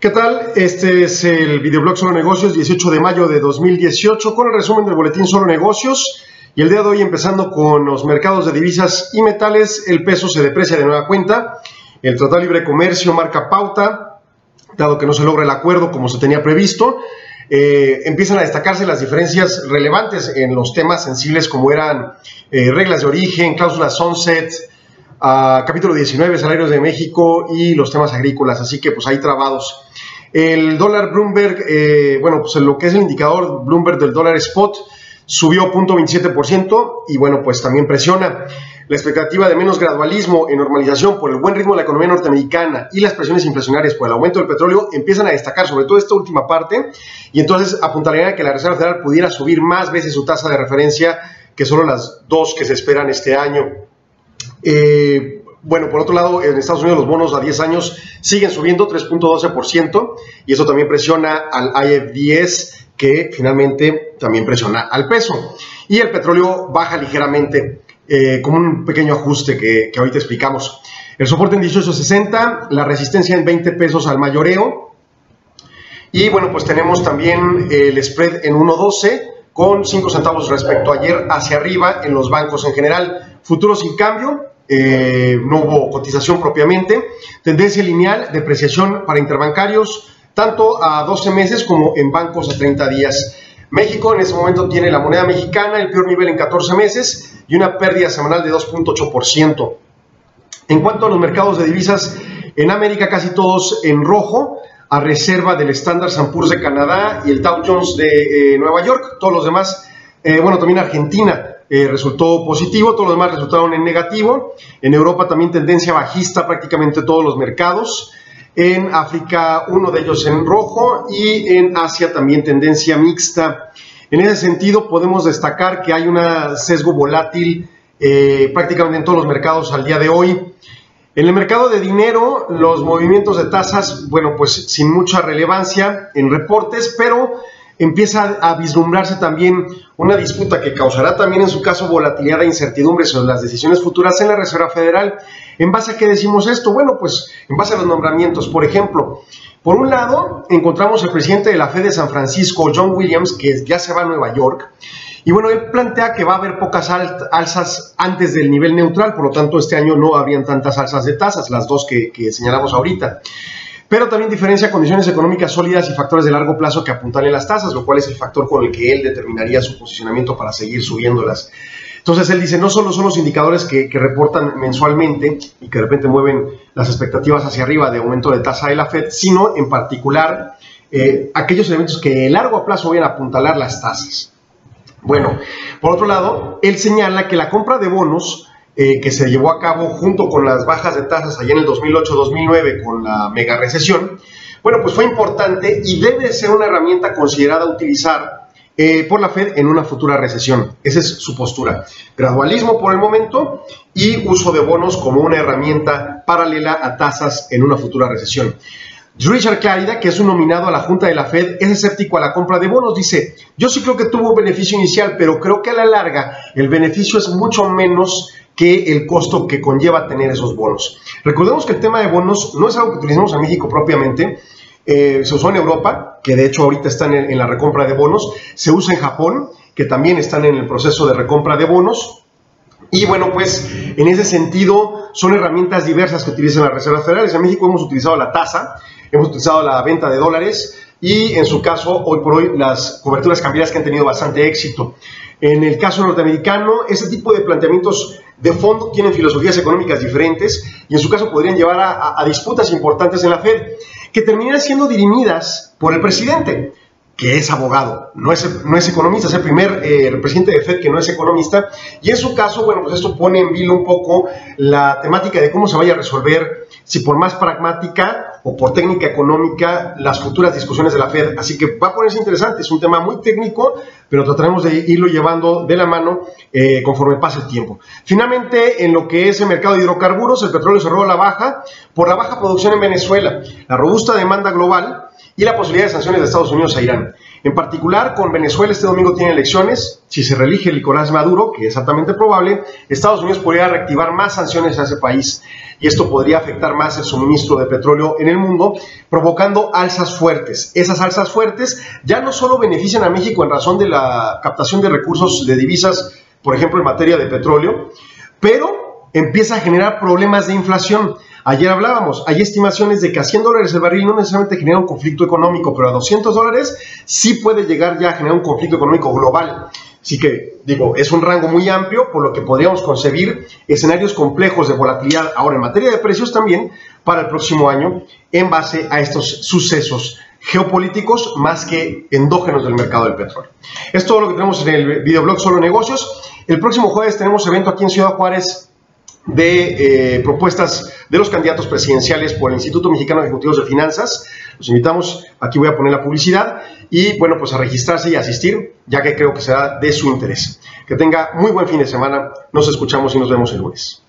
¿Qué tal? Este es el Videoblog Solo Negocios, 18 de mayo de 2018, con el resumen del boletín Solo Negocios. Y el día de hoy, empezando con los mercados de divisas y metales, el peso se deprecia de nueva cuenta. El Tratado de Libre Comercio marca pauta, dado que no se logra el acuerdo como se tenía previsto. Empiezan a destacarse las diferencias relevantes en los temas sensibles como eran reglas de origen, cláusulas sunset, capítulo 19, salarios de México y los temas agrícolas, así que pues ahí trabados. El dólar Bloomberg, bueno, pues lo que es el indicador Bloomberg del dólar spot subió 0.27% y bueno, pues también presiona la expectativa de menos gradualismo en normalización por el buen ritmo de la economía norteamericana y las presiones inflacionarias por el aumento del petróleo empiezan a destacar, sobre todo esta última parte, y entonces apuntaría a que la Reserva Federal pudiera subir más veces su tasa de referencia que solo las dos que se esperan este año. Bueno, por otro lado, en Estados Unidos los bonos a 10 años siguen subiendo 3.12% y eso también presiona al IF10, que finalmente también presiona al peso. Y el petróleo baja ligeramente, como un pequeño ajuste que ahorita explicamos. El soporte en 18.60, la resistencia en 20 pesos al mayoreo. Y bueno, pues tenemos también el spread en 1.12 con 5 centavos respecto a ayer hacia arriba en los bancos en general. Futuros sin cambio, no hubo cotización propiamente. Tendencia lineal, depreciación para interbancarios, tanto a 12 meses como en bancos a 30 días. México en este momento tiene la moneda mexicana, el peor nivel en 14 meses y una pérdida semanal de 2.8%. En cuanto a los mercados de divisas, en América casi todos en rojo, a reserva del Standard Poor's de Canadá y el Dow Jones de Nueva York. Todos los demás, bueno, también Argentina resultó positivo, todos los demás resultaron en negativo. En Europa también tendencia bajista prácticamente todos los mercados. En África uno de ellos en rojo y en Asia también tendencia mixta. En ese sentido podemos destacar que hay un sesgo volátil prácticamente en todos los mercados al día de hoy. En el mercado de dinero, los movimientos de tasas, bueno, pues sin mucha relevancia en reportes, pero empieza a vislumbrarse también una disputa que causará también en su caso volatilidad e incertidumbre sobre las decisiones futuras en la Reserva Federal. ¿En base a qué decimos esto? Bueno, pues en base a los nombramientos. Por ejemplo, por un lado encontramos al presidente de la Fed de San Francisco, John Williams, que ya se va a Nueva York. Y bueno, él plantea que va a haber pocas alzas antes del nivel neutral, por lo tanto este año no habrían tantas alzas de tasas, las dos que señalamos ahorita. Pero también diferencia condiciones económicas sólidas y factores de largo plazo que apuntan en las tasas, lo cual es el factor con el que él determinaría su posicionamiento para seguir subiéndolas. Entonces él dice, no solo son los indicadores que reportan mensualmente y que de repente mueven las expectativas hacia arriba de aumento de tasa de la Fed, sino en particular aquellos elementos que de largo plazo vayan a apuntalar las tasas. Bueno, por otro lado, él señala que la compra de bonos que se llevó a cabo junto con las bajas de tasas allá en el 2008-2009 con la mega recesión, bueno, pues fue importante y debe ser una herramienta considerada a utilizar por la Fed en una futura recesión. Esa es su postura. Gradualismo por el momento y uso de bonos como una herramienta paralela a tasas en una futura recesión. Richard Clarida, que es un nominado a la Junta de la Fed, es escéptico a la compra de bonos. Dice, yo sí creo que tuvo beneficio inicial, pero creo que a la larga el beneficio es mucho menos que el costo que conlleva tener esos bonos. Recordemos que el tema de bonos no es algo que utilizamos en México propiamente. Se usó en Europa, que de hecho ahorita están en la recompra de bonos. Se usa en Japón, que también están en el proceso de recompra de bonos. Y bueno, pues en ese sentido son herramientas diversas que utilizan las reservas federales. En México hemos utilizado la tasa, hemos utilizado la venta de dólares y en su caso, hoy por hoy, las coberturas cambiarias que han tenido bastante éxito. En el caso norteamericano, este tipo de planteamientos de fondo tienen filosofías económicas diferentes y en su caso podrían llevar a disputas importantes en la Fed que terminan siendo dirimidas por el presidente, que es abogado, no es economista, es el primer presidente de Fed que no es economista, y en su caso, bueno, pues esto pone en vilo un poco la temática de cómo se vaya a resolver, si por más pragmática o por técnica económica, las futuras discusiones de la Fed. Así que va a ponerse interesante, es un tema muy técnico, pero trataremos de irlo llevando de la mano conforme pase el tiempo. Finalmente, en lo que es el mercado de hidrocarburos, el petróleo cerró a la baja por la baja producción en Venezuela, la robusta demanda global y la posibilidad de sanciones de Estados Unidos a Irán. En particular, con Venezuela este domingo tiene elecciones. Si se reelige Nicolás Maduro, que es altamente probable, Estados Unidos podría reactivar más sanciones a ese país y esto podría afectar más el suministro de petróleo en el mundo, provocando alzas fuertes. Esas alzas fuertes ya no solo benefician a México en razón de la captación de recursos de divisas, por ejemplo en materia de petróleo, pero empieza a generar problemas de inflación. Ayer hablábamos, hay estimaciones de que a $100 el barril no necesariamente genera un conflicto económico, pero a $200 sí puede llegar ya a generar un conflicto económico global. Así que, digo, es un rango muy amplio, por lo que podríamos concebir escenarios complejos de volatilidad ahora en materia de precios también para el próximo año en base a estos sucesos geopolíticos más que endógenos del mercado del petróleo. Es todo lo que tenemos en el videoblog Solo Negocios. El próximo jueves tenemos evento aquí en Ciudad Juárez de propuestas de los candidatos presidenciales por el Instituto Mexicano de Ejecutivos de Finanzas. Los invitamos, aquí voy a poner la publicidad, y bueno, pues a registrarse y a asistir, ya que creo que será de su interés. Que tenga muy buen fin de semana, nos escuchamos y nos vemos el lunes.